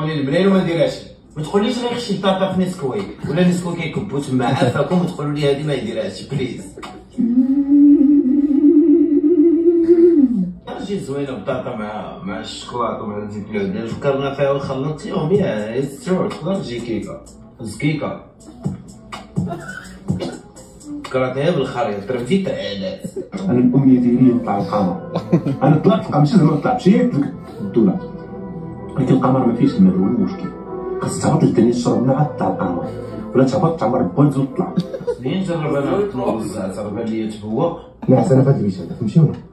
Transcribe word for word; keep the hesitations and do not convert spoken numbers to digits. قولي لي منين وما نديرهاش. ما تقوليش غير خشي طاطا في نسكوي ولا نسكو كيكبوا تما عافاكم وتقولوا لي هذه ما يديرهاش بليز. جات زوينه بطاطا مع مع الشوكولاط ومع ديك العود فكرنا فيها وخلطتيهم يا يستر تقدر تجي كيكه زكيكه كراتيها بالخريطه ترمتي تعالات. انا الامنيه ديالي نطلع القمر. انا طلعت ماشي زعما طلعت مشيت الدولار ولكن القمر ما فيهش الماء هو المشكل. خاص تهبط للثاني تشرب من عاد تاع القمر ولا تهبط تعمر بولز وتطلع. منين نجرب انا الطلوع بزاف تبان ليا تبوه. لا حسن انا فهاد البيت هذا فهمتي ولا